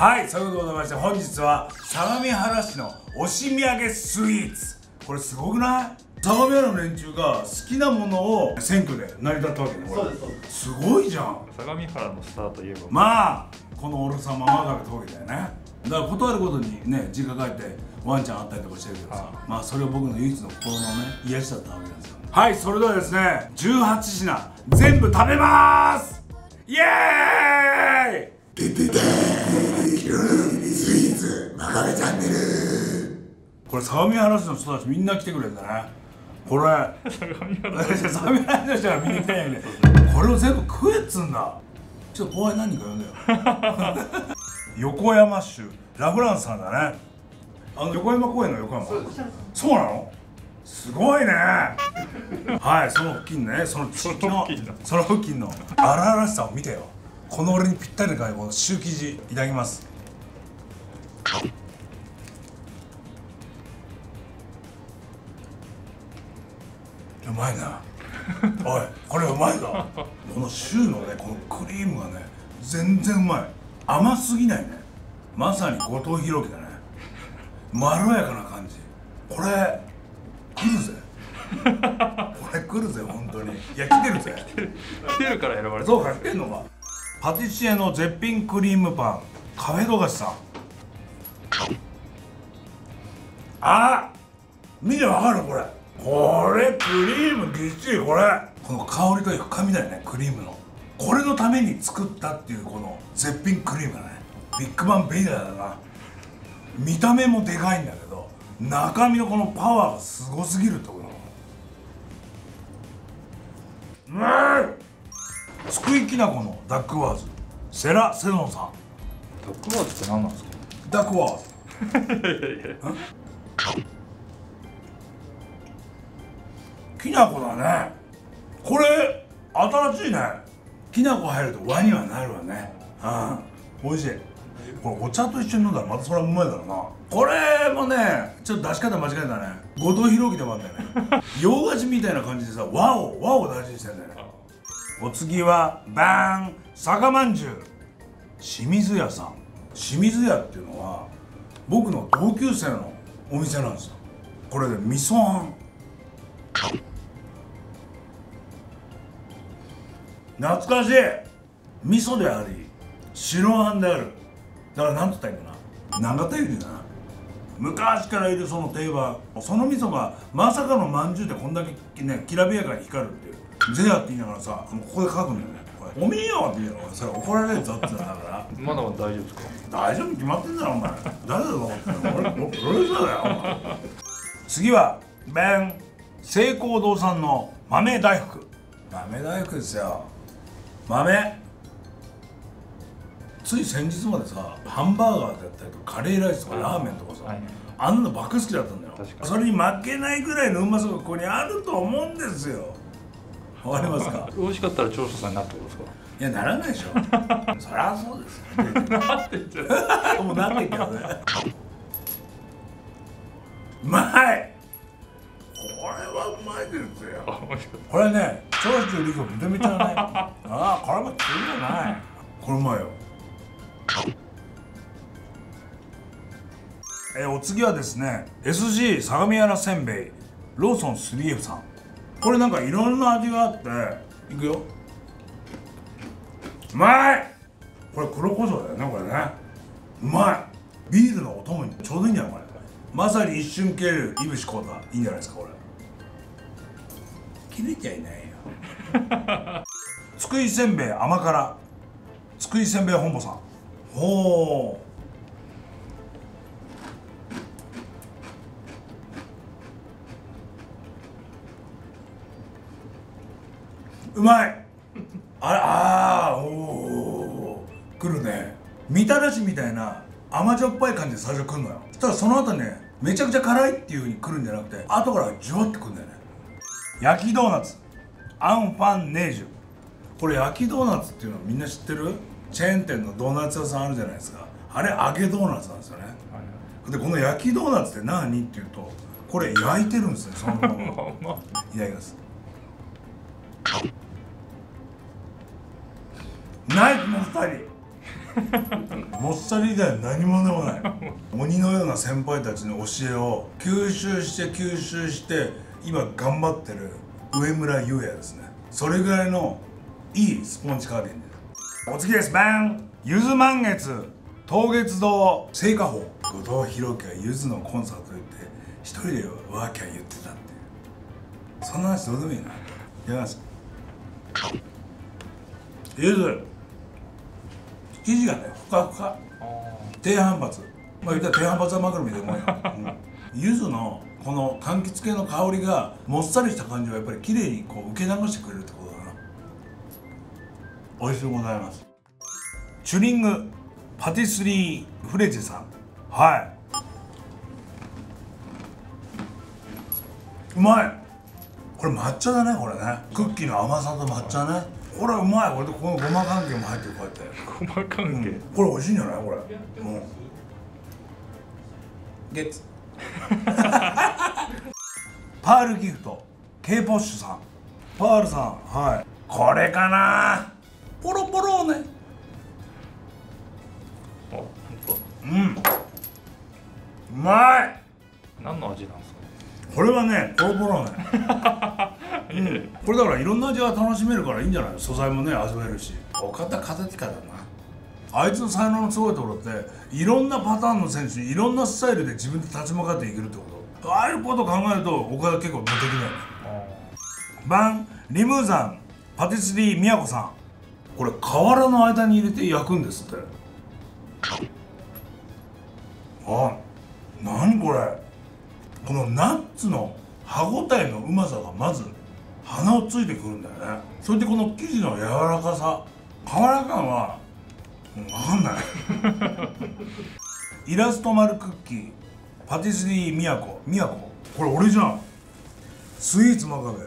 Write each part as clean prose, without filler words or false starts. はい、そういうことでございまして、本日は相模原市の押し土産スイーツ。これすごくない？相模原の連中が好きなものを選挙で成り立ったわけね。これそうですそうです。すごいじゃん。相模原のスターといえばまあこの俺様は我が通りだよね。だから断ることにね、実家帰ってワンちゃんあったりとかしてるけどさ、まあそれは僕の唯一の心のね癒しだったわけなんですよ。はい、それではですね、18品全部食べまーす。イエーイ。でででー、キロロミスイーツまかべチャンネル。これ相模原市の人たちみんな来てくれるんだね。これ相模原市の人はみんな来てないよね。これを全部食えっつんだ。ちょっと後輩何人か呼んだよ。横山州ラフランスさんだね。あの横山公園の横山。そうなの？すごいね。はい、その付近ね、その付近の荒々しさを見てよ。この俺にぴったりのこのシュー生地いただきます。うまいな。おい、これうまいぞ。このシューのね、このクリームがね、全然うまい。甘すぎないね。まさに後藤弘樹だね。まろやかな感じ。これ来るぜ。これ来るぜ本当に。いや来てるぜ。来てるから選ばれた。そうか、来てんのか。パティシエの絶品クリームパンカフェ富樫さん。あ、見てわかるこれ。これクリームぎっちり。これこの香りというか深みだよね、クリームの。これのために作ったっていうこの絶品クリームだね。ビッグバンベイダーだな。見た目もでかいんだけど中身のこのパワーがすごすぎるってことなの。すくいきなこのダックワーズセラセノンさん。ダックワーズって何なんですか？ダックワーズきなこだね。これ新しいね。きな粉入ると和にはなるわね。うん、美味しい。これお茶と一緒に飲んだらまたそれはうまいだろうな。これもね、ちょっと出し方間違えたね。後藤弘樹でもあるんだよね。洋菓子みたいな感じでさ、和を大事にしてんだよね。お次はバーン酒まんじゅう清水屋さん。清水屋っていうのは僕の同級生のお店なんですよ。これで味噌あん、懐かしい。味噌であり白あんである。だから何て言ったらいいかな、長田ゆりだな。昔からいるその定番、その味噌がまさかのまんじゅうでこんだけねきらびやかに光るっていうゼアって言いながらさ、もうここで書くんだよね。これおみえよって言うのそれ怒られるぞって言うんだから。まだ大丈夫ですか？大丈夫に決まってんだろお前。誰だと思ってんの？俺プロレスラーだよお前。次はベン成功堂さんの豆大福。豆大福ですよ。豆、つい先日までさハンバーガーだったりとかカレーライスとかラーメンとかさ、はい、あんなのばっか好きだったんだよ。それに負けないぐらいのうまさがここにあると思うんですよ。わかりますか？美味しかったら長所さんになってことですか？いやならないでしょ。そりゃそうですよ。なってっちゃう。もうなってっけどね。うまい。これはうまいですよ。これね、長州力めちゃめちゃうまい。ああ、これも強いじゃない。これうまいよ。お次はですね、SG 相模原せんべいローソン 3F さん。これなんかいろんな味があって、いくよ。うまい。これ黒胡椒だよね、これね。うまい。ビールのお供にちょうどいいんじゃないこれ。まさに一瞬切れるいぶしこうた、いいんじゃないですかこれ。切れちゃいないよ。津久井せんべい甘辛津久井せんべい本舗さん。ほう、うまい。あら、あー、おー、くるね。みたらしみたいな甘じょっぱい感じで最初くるのよ。そしたらその後ね、めちゃくちゃ辛いっていう風にくるんじゃなくて後からジュワってくるんだよね。焼きドーナツアンファンネージュ。これ焼きドーナツっていうのみんな知ってる？チェーン店のドーナツ屋さんあるじゃないですか。あれ揚げドーナツなんですよね。でこの焼きドーナツって何っていうと、これ焼いてるんですね、そのまま。いただきます。ナイフの2人。もっさり以外何もでもない。鬼のような先輩たちの教えを吸収して今頑張ってる上村優也ですね。それぐらいのいいスポンジカーディンです。お次です。バンゆず満月桃月堂聖火砲。後藤弘樹がゆずのコンサート行って一人でワーキャー言ってたって、そんな話どうでもいいな。いただきます。ゆず生地がね、ふかふか、低反発、まあ言ったら低反発はマグロみたいなもんや。柚子のこの柑橘系の香りがもっさりした感じをやっぱり綺麗にこう受け流してくれるってことだな。おいしゅうございます。チュリングパティスリーフレジェさん、はい、うまい。これ抹茶だね、これね。クッキーの甘さと抹茶ね、これうまい。これとこのごま関係も入ってる。こうやってごま関係、これ美味しいんじゃないこれ。もうゲッツパールギフト K ポッシュさん、パールさん、はい、これかな。ポロポロね、うん、うまい。何の味なんですかこれはね。ポロポロねうん、これだからいろんな味が楽しめるからいいんじゃない。素材もね味わえるし。お方形かだな。あいつの才能のすごいところっていろんなパターンの選手にいろんなスタイルで自分で立ち向かっていけるってこと。ああいうことを考えると岡田結構無敵だよね。バンリムーザンパティスリーみやこさん、これ瓦の間に入れて焼くんですって。あ、何これ。このナッツの歯ごたえのうまさがまず鼻をついてくるんだよね。それでこの生地の柔らかさ、瓦感はもう分かんないイラスト丸クッキーパティスリーみやこ、みやこ、これ俺じゃん。スイーツ真壁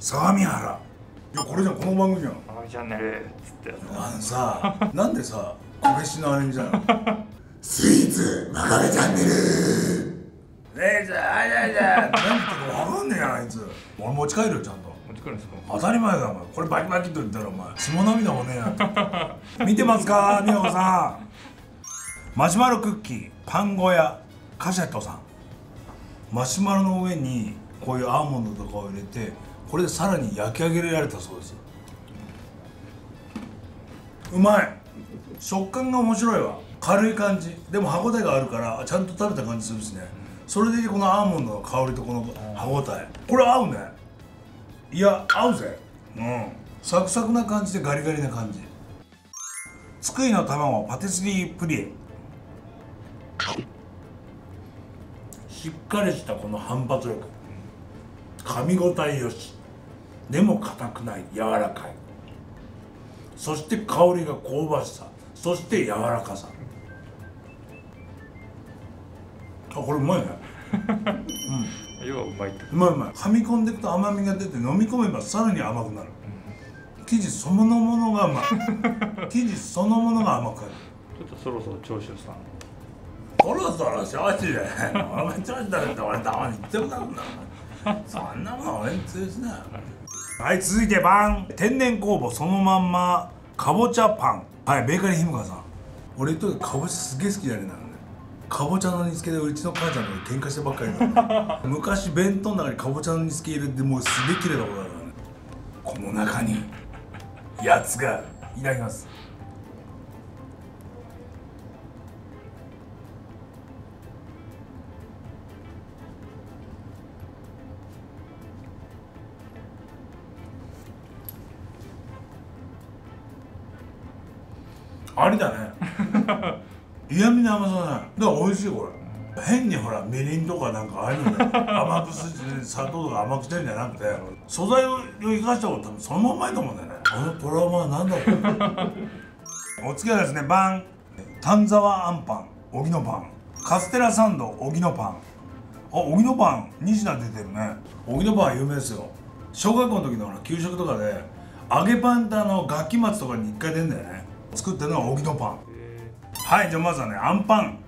相模原、いやこれじゃん、この番組じゃん。あ、じゃんねるっつって。なんさなんでさこけしのアレンジなのスイーツ真壁チャンネルレイズあいやいや何言ってるか分かんねえやんあいつ。俺持ち帰るよちゃんと。持ち帰るんですか。当たり前だお前。これバキバキと言ったらお前下涙もねえなって見てますかみやこさんマシュマロクッキーパン小屋カシェットさん、マシュマロの上にこういうアーモンドとかを入れてこれでさらに焼き上げられたそうです。うまい。食感が面白いわ。軽い感じでも歯応えがあるからちゃんと食べた感じするしね。それでこのアーモンドの香りとこの歯応え、これ合うね。いや合うぜ、うん、サクサクな感じでガリガリな感じ。津久井の卵パティスリープリエ、しっかりしたこの反発力、噛み応えよし、でも硬くない、柔らかい、そして香りが香ばしさ、そして柔らかさ。あ、これうまいねうん、要はうまいって。うまいうまい。噛み込んでいくと甘みが出て飲み込めばさらに甘くなる、うん、生地そのものが甘い生地そのものが甘くなる。ちょっとそろそろ長州さん、そろそろ長州じゃないの俺が長州だって俺たまに言ってもらうんだそんなもの俺に通じないはい、続いてバン天然酵母そのまんまかぼちゃパン、はい、ベーカリーひむかわさん。俺とかぼちゃすげえ好きじゃねえな。かぼちゃの煮付けでうちの母ちゃんと喧嘩してばっかりだ昔弁当の中にかぼちゃの煮付け入れてもうすげえ綺麗なことだからね。この中にやつがいただきます。ありだね嫌味な甘さない。だから美味しいこれ。変にほらみりんとかなんかああいうので甘くす砂糖とか甘くしてるんじゃなくて素材を生かしたこと多分そのままいいと思うんだよね。あのトラウマは何だろうお付き合いですね。バン丹沢あんパン荻野パンカステラサンド荻野パン、あ、荻野パン2品出てるね。荻野パンは有名ですよ。小学校の時のほら給食とかで揚げパンって学期末とかに1回出るんだよね。作ってるのは荻野パン。はい、じゃあまずはね、あんパン、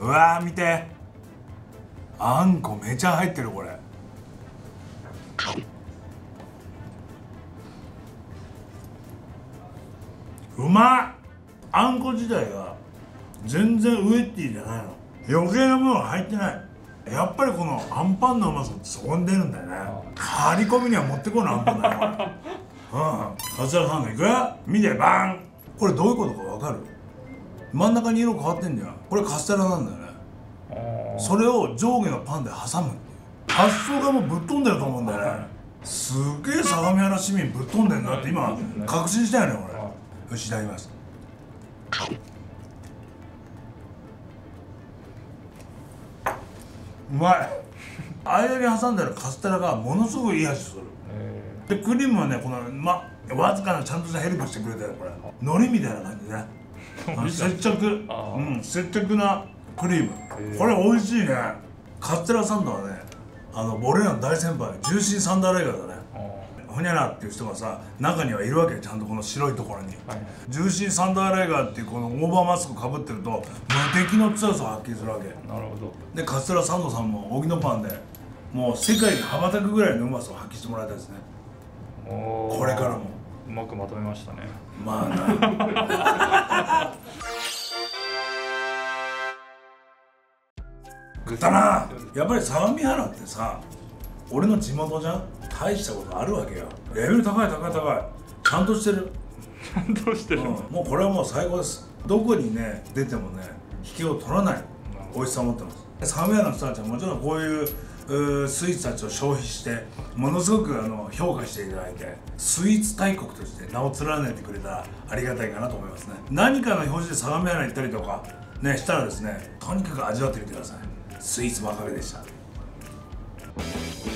うわー見て、あんこめちゃ入ってるこれ。ううまい。あんこ自体が全然ウエッティじゃないの、余計なものが入ってない。やっぱりこのあんパンのうまさってそこに出るんだよね。張り込みにはもってこないあんパンだよ。桂さんのいくよ見てバーン。これどういうことか分かる？真ん中に色変わってんじゃん。これカステラなんだよね。それを上下のパンで挟むっていう発想がもうぶっ飛んでると思うんだよね。すげえ相模原市民ぶっ飛んでんだって今確信したよね俺。よしいただきます。うまい。間に挟んでるカステラがものすごいいい味する。でクリームはね、このわずかなちゃんとしたヘルプしてくれたよこれ。海苔みたいな感じね。接着、うん、接着なクリーム、これ美味しいね。カステラサンドはね、俺らの大先輩ジューシーサンダーレイガーだね。ほにゃらっていう人がさ、中にはいるわけよ、ちゃんとこの白いところに、はい、ジューシーサンダーレイガーっていうこのオーバーマスクかぶってると無敵の強さを発揮するわけ。なるほど。でカステラサンドさんも荻野パンでもう世界に羽ばたくぐらいのうまさを発揮してもらいたいですね。これからもうまくまとめましたね。まあなグタな。やっぱり相模原ってさ、俺の地元じゃん。大したことあるわけよ。レベル高い高い高い。ちゃんとしてる。ちゃんとしてる、うん。もうこれはもう最高です。どこにね出てもね引けを取らない美味しさを持ってます。相模原の人たちはもちろんこういうスイーツたちを消費してものすごく評価していただいて、スイーツ大国として名を連ねてくれたらありがたいかなと思いますね。何かの表示で相模原行ったりとかねしたらですね、とにかく味わってみてください。スイーツばかりでした。